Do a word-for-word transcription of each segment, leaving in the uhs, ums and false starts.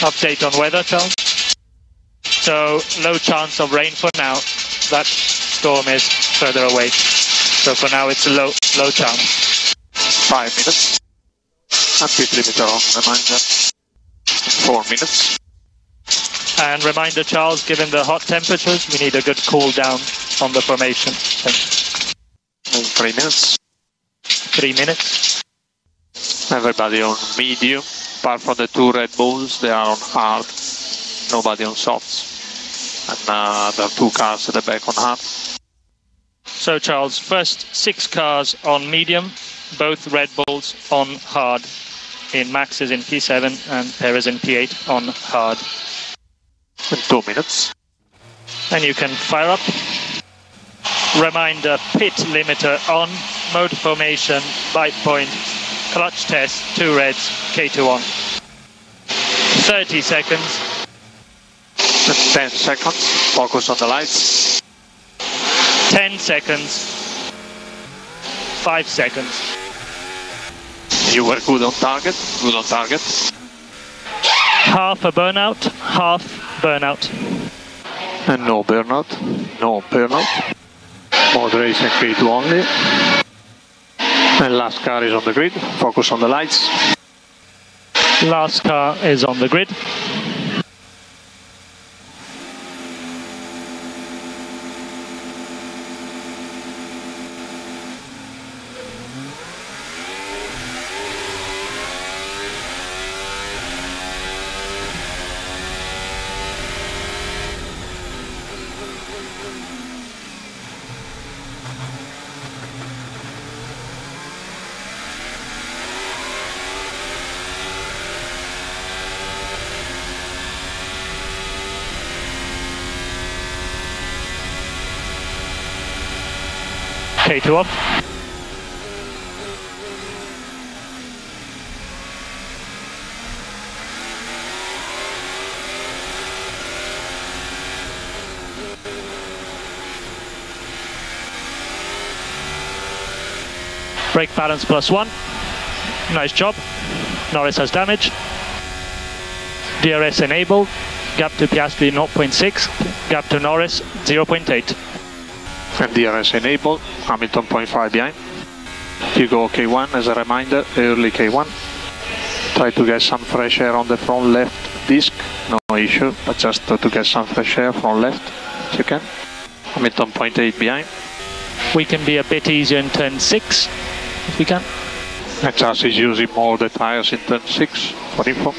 update on weather, Charles. So low chance of rain for now. That storm is further away. So for now it's a low low chance. Five minutes. And pit limiter on reminder. Four minutes. And reminder, Charles, given the hot temperatures, we need a good cool down on the formation. Thanks. Three minutes. Three minutes. Everybody on medium. Apart from the two Red Bulls, they are on hard. Nobody on softs. And uh, there are two cars at the back on hard. So, Charles, first six cars on medium, both Red Bulls on hard. In Max is in P seven and Perez in P eight on hard. In two minutes. And you can fire up. Reminder, pit limiter on, mode formation, bite point, clutch test, two reds, K two on. thirty seconds. ten seconds, focus on the lights. ten seconds. five seconds. You were good on target, good on target. Half a burnout, half burnout. And no burnout, no burnout. Moderation K two only. And last car is on the grid, focus on the lights. Last car is on the grid. K two off. Brake balance plus one. Nice job. Norris has damage. D R S enabled. Gap to Piastri zero point six. Gap to Norris zero point eight. And D R S enabled, Hamilton zero point five behind. You go K one as a reminder, early K one. Try to get some fresh air on the front left disc, no issue, but just to get some fresh air from left, if you can. Hamilton zero point eight behind. We can be a bit easier in turn six, if we can. And Charles is using more the tyres in turn six, for info.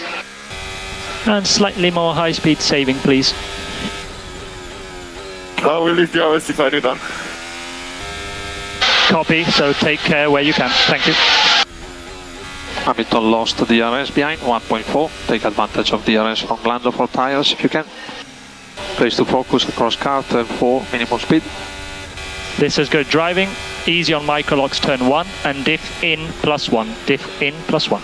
And slightly more high speed saving, please. I will leave the hours if I do that. Copy, so take care where you can. Thank you. Hamilton lost the D R S behind, one point four. Take advantage of D R S from Lando for tyres if you can. Place to focus across car, turn four, minimum speed. This is good driving. Easy on microlocks, turn one, and diff in plus one. Diff in plus one.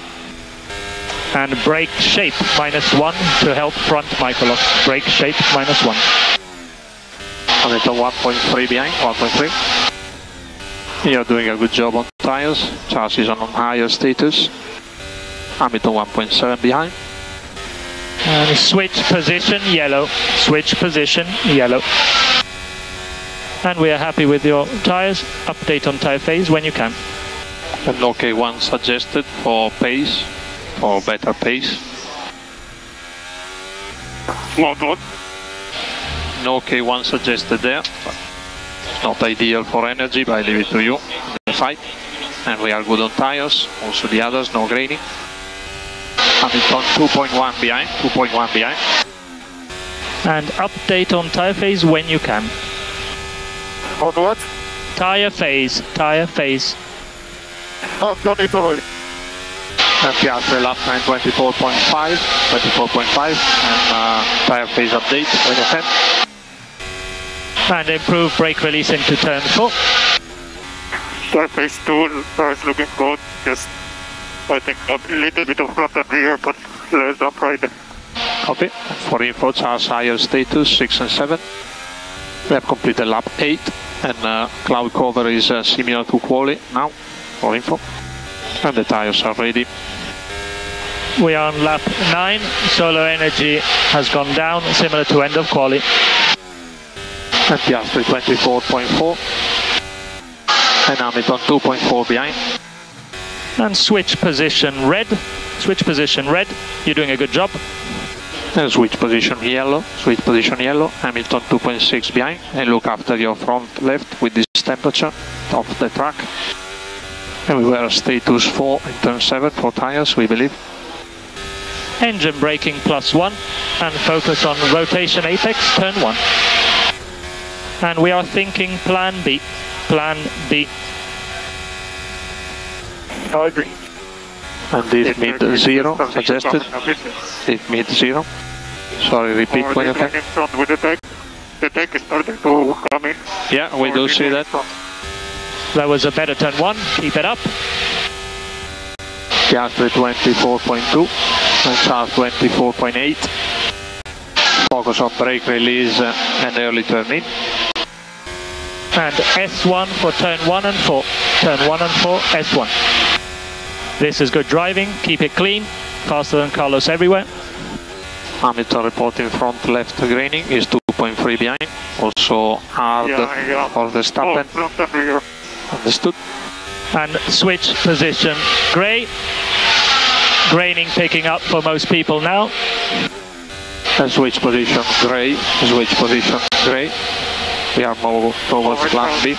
And brake shape minus one to help front microlocks. Brake shape minus one. Hamilton one point three behind, one point three. You're doing a good job on tyres. Charles is on higher status. Hamilton one point seven behind. And switch position, yellow. Switch position, yellow. And we are happy with your tyres. Update on tyre phase when you can. And no K one suggested for pace, for better pace. Not good. No K one suggested there. It's not ideal for energy, but I leave it to you. The fight. And we are good on tyres. Also the others, no graining. Hamilton two point one behind. two point one behind. And update on tyre phase when you can. On what? Tyre phase. Tyre phase. Oh, not it already. And Piastri lap time twenty-four point five. twenty-four point five. And uh, tyre phase update when you can. And improve brake release into turn four. Surface two is looking good, just I think a little bit of front and rear, but less upright. Copy. For info, Charles higher status, six and seven. We have completed lap eight, and uh, cloud cover is uh, similar to quali now, for info. And the tires are ready. We are on lap nine. Solar energy has gone down, similar to end of quali. And Piastri twenty-four point four. And Hamilton two point four behind. And switch position red. Switch position red. You're doing a good job. And switch position yellow. Switch position yellow. Hamilton two point six behind. And look after your front left with this temperature of the track. And we were status four in turn seven for tires, we believe. Engine braking plus one, and focus on rotation apex, turn one. And we are thinking plan B. Plan B. I agree. And this mid zero suggested. This mid zero. Sorry, repeat when you can. The tech is starting to come in. Yeah, we do see that. That was a better turn one, keep it up. Piastri twenty-four point two and Charles twenty-four point eight. Focus on brake release and early turn in. And S one for turn one and four. Turn one and four, S one. This is good driving, keep it clean. Faster than Carlos everywhere. Hamilton reporting front left graining is two point three behind. Also hard yeah, yeah. for the Verstappen. Oh, Understood. And switch position grey. Graining picking up for most people now. And switch position grey. Switch position grey. We are more towards class B.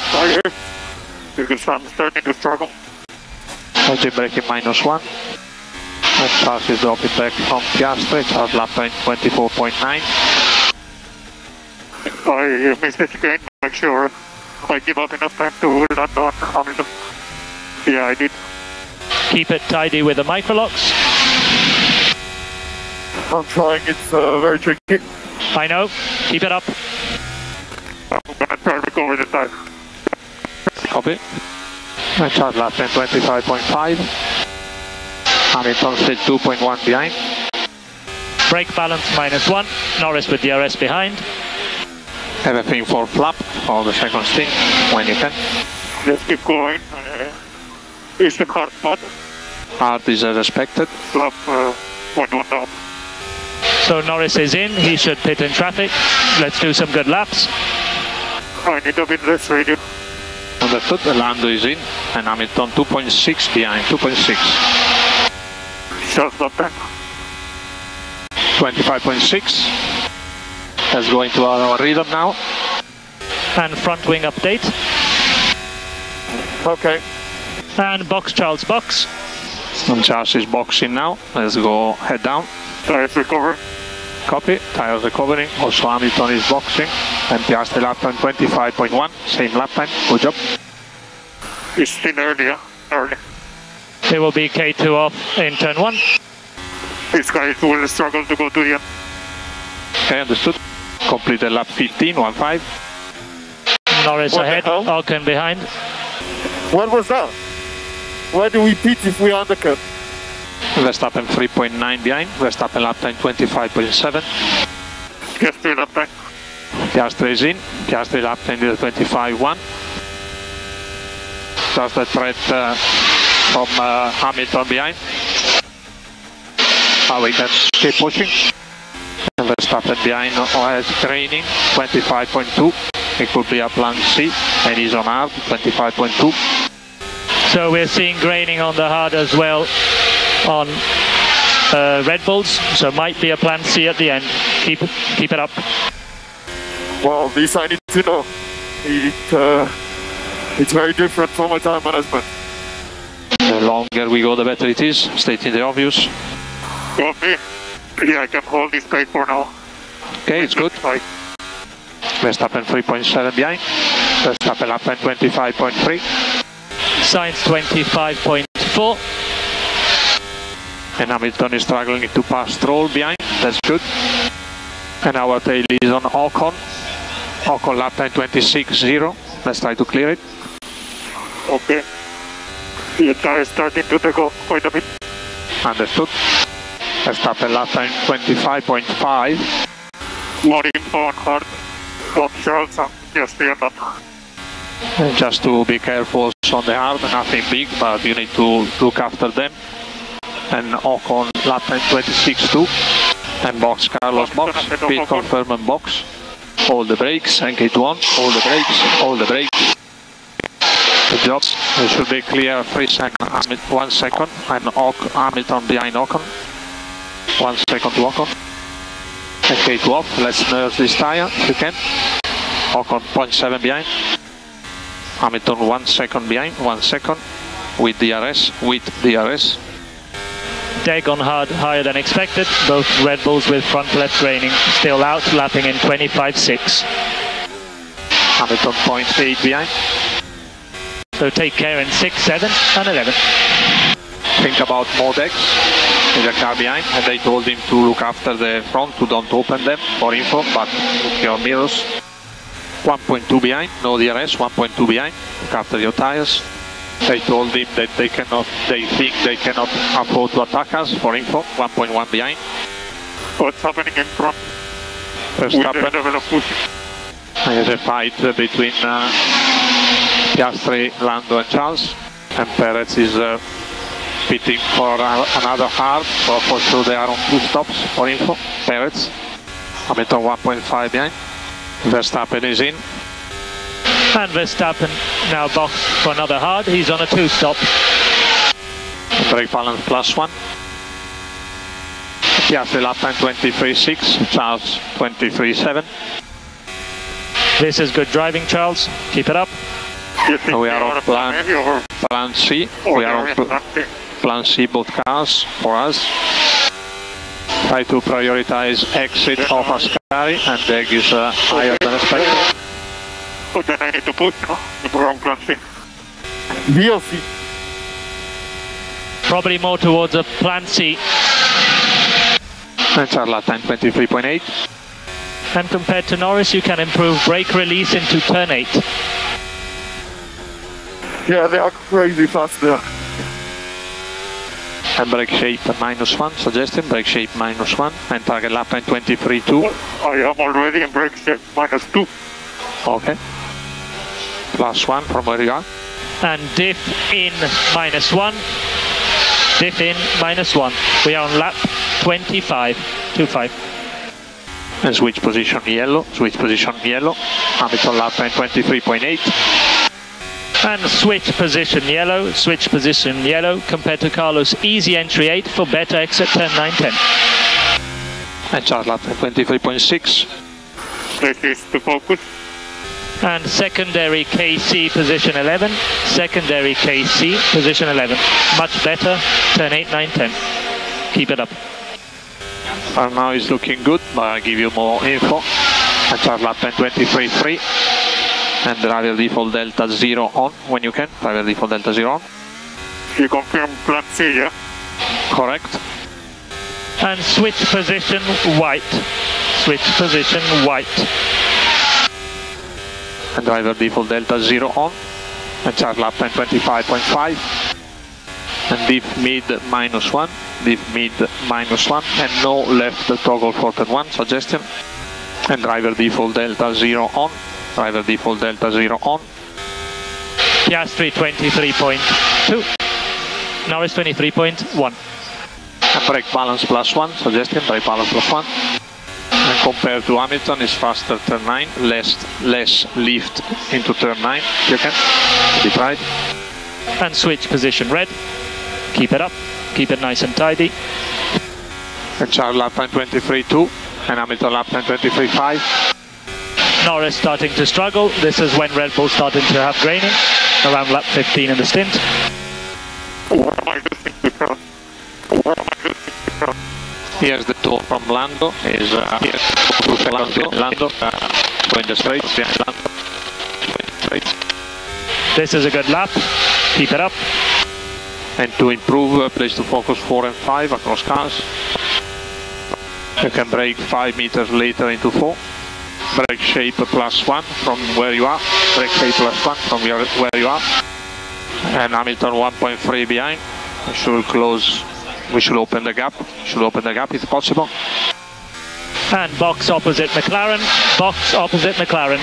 You can start starting to struggle. Engine braking minus one. And Charles is dropping back from Piastri. Charles lap twenty-four point nine. I missed this again, make sure. I give up enough time to land on Hamilton. Yeah, I did. Keep it tidy with the microlocks. I'm trying, it's uh, very tricky. I know, keep it up. I'm gonna try to recover the time. Copy. I charge last time twenty-five point five. Hamilton still two point one behind. Brake balance minus one. Norris with D R S behind. Everything for flap for the second stint when you can. Just keep going. Uh, it's the hard part. Hard is as expected. Flap uh, one one up. So Norris is in. He should pit in traffic. Let's do some good laps. I need a bit less radio. On the foot, Lando is in, and Hamilton two point six behind. two point six. Just up there. twenty-five point six. Let's go into our rhythm now. And front wing update. Okay. And box, Charles, box. And Charles is boxing now. Let's go head down. Tires recover. Copy. Tires recovering. Also Hamilton is boxing. And Piastri lap time twenty-five point one. Same lap time. Good job. It's still earlier. Early. It will be K two off in turn one. This guy will struggle to go to the end. Okay, understood. Completed lap fifteen, one five. Norris what ahead, Ocon behind. What was that? Why do we pit if we undercut? Verstappen three point nine behind. Verstappen lap time twenty-five point seven. Piastri lap time. Piastri is in. Piastri lap time is twenty-five point one. Just the threat uh, from uh, Hamilton behind. How we can keep pushing. Verstappen behind has training twenty-five point two. It could be a plan C, and he's on hard twenty-five point two. So we're seeing graining on the hard as well on uh, Red Bulls. So might be a plan C at the end. Keep keep it up. Well, this I need to know. It uh, it's very different from my time management. The longer we go, the better it is. Stating the obvious. Copy. Yeah, I can hold this guy for now. Okay, it's good. Verstappen three point seven behind. Verstappen up and twenty-five point three. Sainz twenty-five point four. And Hamilton is struggling to pass Stroll behind. That's good. And our tail is on Ocon. Ocon lap and twenty-six point zero. Let's try to clear it. Okay. The car is starting to take off quite a bit. Understood. Verstappen lap time twenty-five point five. More info on hard from Charles and Piastri. Just to be careful on the hard, nothing big, but you need to look after them. and Ocon lap time twenty-six two, and box Carlos box, pit confirm and box, all the brakes and gate one, all the brakes, all the brakes. Good job, it should be clear three seconds, one second, and Hamilton behind Ocon, one second to Ocon. And gate off, let's nurse this tire if you can. Ocon zero point seven behind. Hamilton one second behind, one second. With D R S, with D R S. Take on hard, higher than expected. Both Red Bulls with front left reining still out, lapping in twenty-five six. Hamilton zero point eight behind. So take care in six, seven and eleven. Think about more decks. The car behind, and they told him to look after the front, to don't open them for info, but look your mirrors. One point two behind, no D R S, one point two behind, look after your tires. They told him that they cannot, they think they cannot afford to attack us for info. One point one behind. What's happening in front? Verstappen, there's a fight between uh, Piastri, Lando and Charles, and Perez is uh, pitting for another hard, so for sure they are on two stops for info. Perez, Hamilton one point five behind. Verstappen is in. And Verstappen now box for another hard, he's on a two stop. Brake balance plus one. Piastri lap time twenty-three six, Charles twenty-three seven. This is good driving, Charles, keep it up. We are on plan, plan C, we are on pl Plan C, both cars for us. Try to prioritize exit of Ascari, and that is uh, higher than expected. Oh, then I need to put no? the wrong Plan C. D L C. Probably more towards a Plan C. And Charles time twenty-three point eight. And compared to Norris, you can improve brake release into turn eight. Yeah, they are crazy fast there. And brake shape minus one, suggesting brake shape minus one, and target lap time twenty-three two. I am already in brake shape minus two. Okay. Plus one from where you are. And diff in minus one. Diff in minus one. We are on lap twenty-five, two five. And switch position yellow, switch position yellow. Hamilton lap time twenty-three point eight. And switch position yellow, switch position yellow, compared to Carlos, easy entry eight for better exit turn nine ten. And Charles lap twenty-three point six. That is the focus. And secondary K C position eleven, secondary K C position eleven. Much better, turn eight, nine, ten. Keep it up. And now it's looking good, but I'll give you more info. And Charles lap twenty-three three. And driver default delta zero on when you can. Driver default delta zero on. You confirm plan C, yeah? Correct. And switch position white. Switch position white. And driver default delta zero on. And Charles lap time twenty-five point five. And diff mid minus one. Diff mid minus one. And no left toggle for turn one. Suggestion. And driver default delta zero on. Driver default delta zero on. Piastri twenty-three point two. Norris twenty-three point one. And brake balance plus one. Suggestion brake balance plus one. And compared to Hamilton, it's faster turn nine, less less lift into turn nine. You can be tried. And switch position red. Keep it up. Keep it nice and tidy. And Charles lap time twenty-three two. And Hamilton lap time twenty-three five. Norris starting to struggle. This is when Red Bull started to have graining, around lap fifteen in the stint. What am I doing? What am I doing? Here's the tour from Lando. Is uh, here to Lando. Lando uh, going the straight. This is a good lap. Keep it up. And to improve, uh, place to focus four and five across cars. You can brake five meters later into four. Brake shape plus one from where you are. Brake shape plus one from your, where you are. And Hamilton one point three behind. We should close. We should open the gap. Should open the gap if possible. And box opposite McLaren. Box opposite McLaren.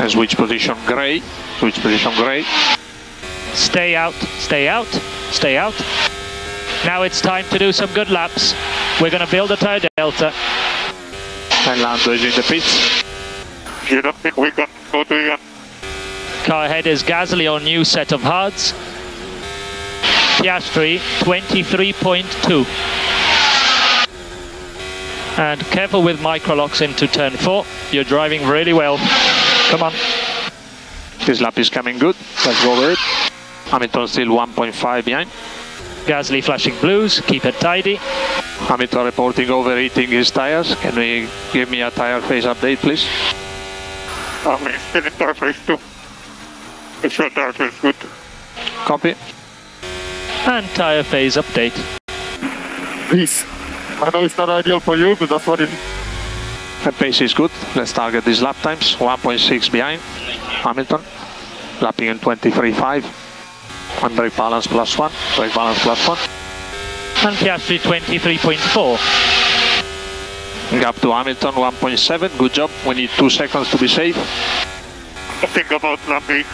And switch position grey. Switch position grey. Stay out. Stay out. Stay out. Now it's time to do some good laps. We're going to build a tire delta. And Lando is in the pits. You don't think we can go to again? Car ahead is Gasly on new set of hards. Piastri, twenty-three point two. And careful with microlocks into turn four. You're driving really well. Come on. This lap is coming good. Let's go over it. Hamilton still one point five behind. Gasly flashing blues. Keep it tidy. Hamilton reporting overheating his tires. Can we give me a tire phase update, please? I'm um, still in tire phase two. It's your tire phase good. Copy. And tire phase update. Please. I know it's not ideal for you, but that's what it is. The pace is good. Let's target these lap times. one point six behind Hamilton. Lapping in twenty-three point five. And brake balance plus one. Brake balance plus one. And Piastri twenty-three point four. Gap to Hamilton one point seven. Good job. We need two seconds to be safe. Think about lapping.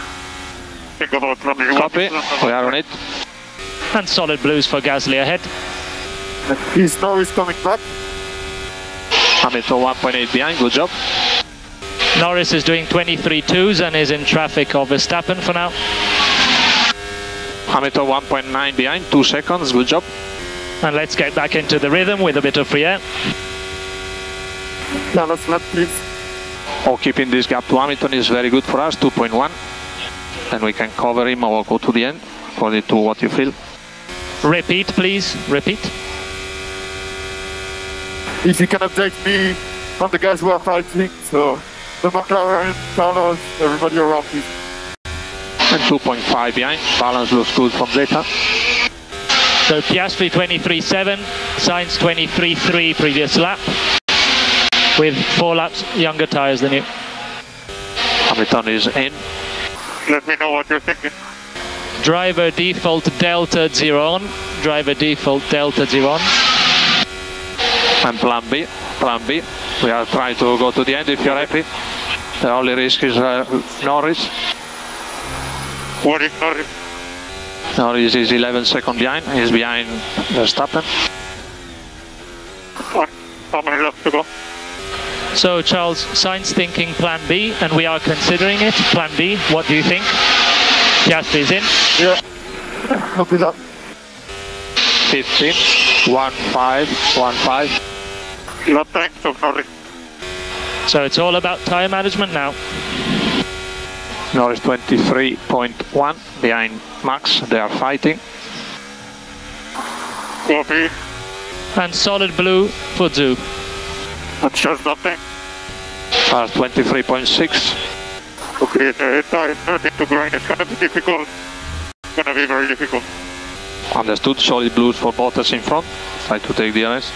Think about lapping. Copy. We are on it. And solid blues for Gasly ahead. His Norris coming back. Hamilton one point eight behind, good job. Norris is doing twenty-three twos and is in traffic of Verstappen for now. Hamilton one point nine behind, two seconds, good job. And let's get back into the rhythm with a bit of free air. No, let's not, please. Oh, keeping this gap to Hamilton is very good for us, two point one. Then we can cover him or go to the end, according to what you feel. Repeat, please, repeat. If you can update me on the guys who are fighting, so the McLaren, Carlos, everybody around me. And two point five behind, balance looks good from data. So Piastri twenty-three seven, Sainz twenty-three three previous lap, with four laps younger tyres than you. Hamilton is in. Let me know what you're thinking. Driver default delta zero on, driver default delta zero on. And plan B, plan B, we are trying to go to the end if you're happy. The only risk is uh, Norris. What is Norris? Norris is eleven seconds behind, he's behind Verstappen. How many laps to go? So Charles, Sainz thinking plan B, and we are considering it. Plan B, what do you think? Piastri is in. Yeah, I'll be that. fifteen, one five, one five. Not thanks, so sorry. So it's all about tyre management now. Norris twenty-three point one behind Max. They are fighting. Copy. And solid blue for Zhu. That's just nothing. Cars twenty-three point six. Okay, the entire turn into grind is going to be difficult. It's going to be very difficult. Understood. Solid blues for Bottas in front. Try to take the rest.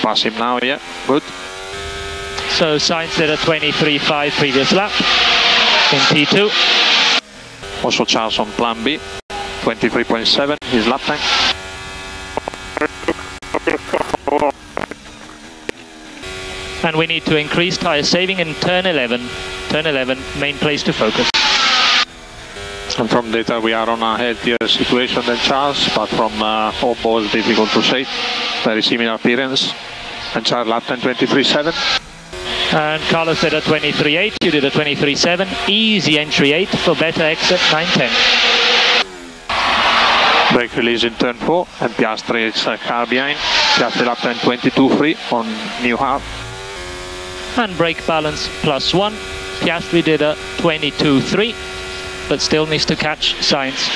Pass him now, yeah, good. So Sainz did a twenty-three five previous lap in P two. Also Charles on plan B, twenty-three point seven, his lap time. And we need to increase tyre saving in turn eleven. Turn eleven, main place to focus. And from data we are on a healthier situation than Charles, but from uh, all balls difficult to say. Very similar appearance. And Charles lapped in twenty-three seven. And Carlos did a twenty-three eight, you did a twenty-three seven. Easy entry eight for better exit nine ten. Brake release in turn four and Piastri is a car behind. Piastri lapped in twenty-two three on new half. And brake balance plus one. Piastri did a twenty-two three. But still needs to catch Sainz.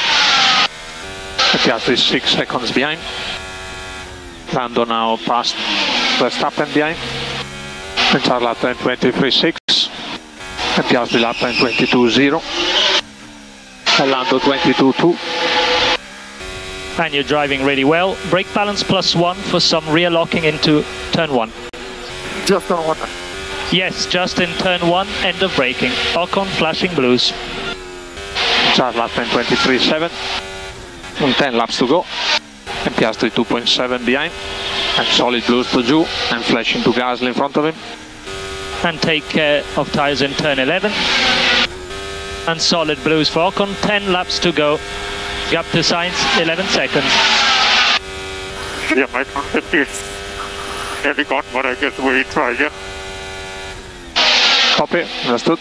Piastri is six seconds behind. Lando now past Verstappen behind. And Charles lap time twenty-three six. And Piastri lap time twenty-two zero. And Lando twenty-two two. And you're driving really well. Brake balance plus one for some rear locking into turn one. Just on one. Yes, just in turn one, end of braking. Ocon flashing blues. Charles lap time twenty-three seven, and ten laps to go, and Piastri two point seven behind, and solid blues to Zhu, and flashing to Gasly in front of him. And take care of tyres in turn eleven, and solid blues for Ocon, ten laps to go, gap to Sainz, eleven seconds. Yeah, my concept is having got what I guess we try, yeah. Copy, understood.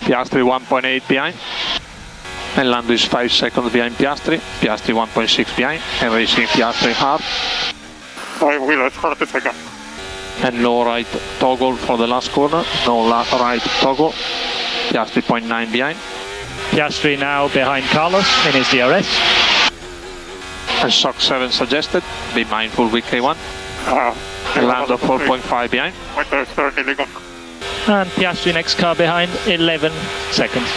Piastri one point eight behind. And Lando is five seconds behind Piastri. Piastri one point six behind. And racing Piastri hard. I will as hard as I can. And no right toggle for the last corner. No last right toggle. Piastri zero point nine behind. Piastri now behind Carlos in his D R S. And shock seven suggested. Be mindful with K one. Uh, and Lando four point five behind. And Piastri next car behind, eleven seconds.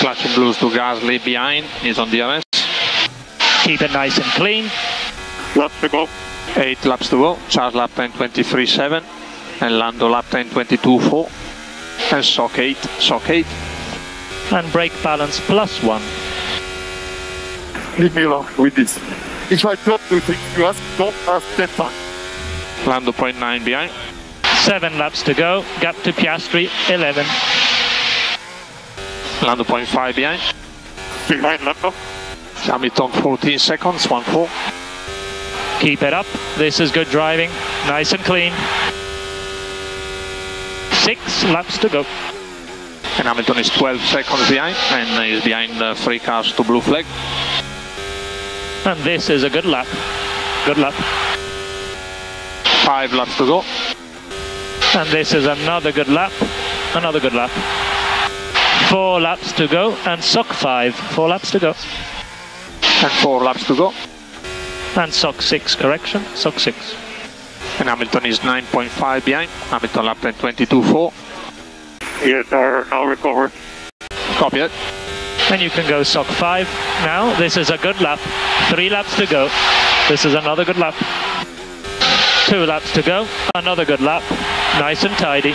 Flashing blues to Gasly behind, he's on D R S. Keep it nice and clean. Laps to go. Eight laps to go. Charles lap time twenty-three seven. And Lando lap time twenty-two four. And shock eight, shock eight. And brake balance plus one. Leave me alone with this. If I don't do things you ask, don't ask that time. Lando zero point nine behind. Seven laps to go. Gap to Piastri, eleven. Lando zero point five behind. Behind Lando. Hamilton fourteen seconds, one four. Keep it up. This is good driving. Nice and clean. Six laps to go. And Hamilton is twelve seconds behind, and is behind uh, three cars to blue flag. And this is a good lap. Good lap. Five laps to go. And this is another good lap, another good lap. Four laps to go, and sock five, four laps to go. And four laps to go. And sock six, correction, sock six. And Hamilton is nine point five behind, Hamilton lap twenty-two four. Yes, sir, I'll recover. Copy it. And you can go sock five now. This is a good lap, three laps to go. This is another good lap. Two laps to go, another good lap, nice and tidy.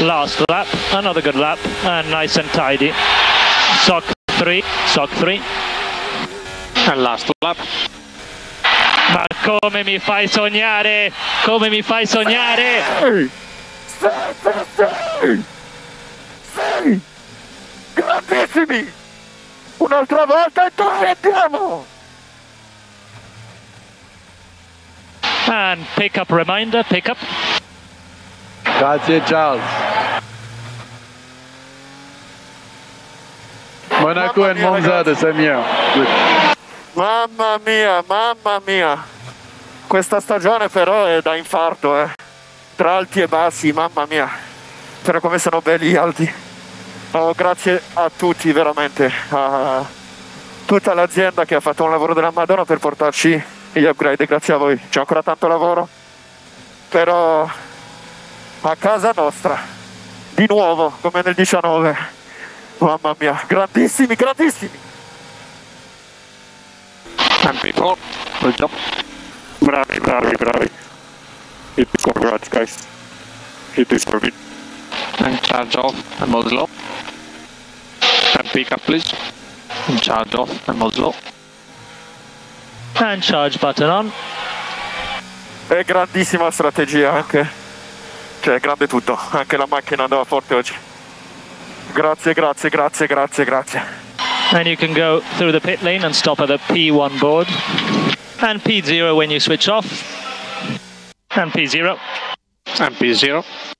Last lap, another good lap, and nice and tidy. Sock three, sock three. And last lap. Ma come mi fai sognare, come mi fai sognare. Sei, sei, grandissimi, un'altra volta e torniamo. And pick-up reminder, pick-up. Grazie, Charles. Monaco and Monza the same year. Good. Mamma mia, mamma mia. Questa stagione però è da infarto, eh. Tra alti e bassi, mamma mia. Però come sono belli gli alti. Oh, grazie a tutti, veramente. A tutta l'azienda che ha fatto un lavoro della Madonna per portarci gli upgrade, grazie a voi, c'è ancora tanto lavoro, però a casa nostra, di nuovo, come nel diciannove, mamma mia, grandissimi, grandissimi! Bravi, bravi, bravi. It is congrats, guys. It is for me. And charge off and muzzle up. And pick up, please. And charge off and muzzle up. And charge button on. È grandissima strategia anche, cioè grande tutto, anche la macchina andava forte oggi. Grazie, grazie, grazie, grazie, grazie. And you can go through the pit lane and stop at the P one board. And P zero when you switch off. And P zero. And P zero.